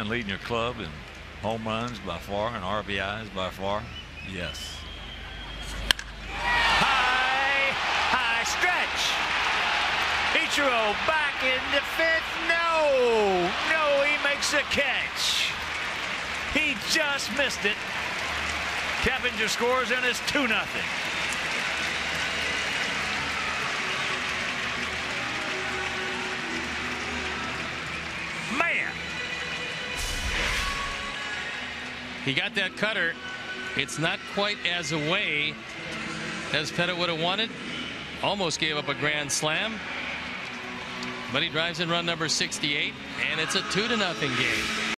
And leading your club in home runs by far and RBIs by far. Yes. High stretch. Pichero back in the fifth. No, he makes a catch. He just missed it. Keppinger scores and it's 2-0. Man. He got that cutter. It's not quite as away as Pettitte would have wanted. Almost gave up a grand slam. But he drives in run number 68, and it's a 2-0 game.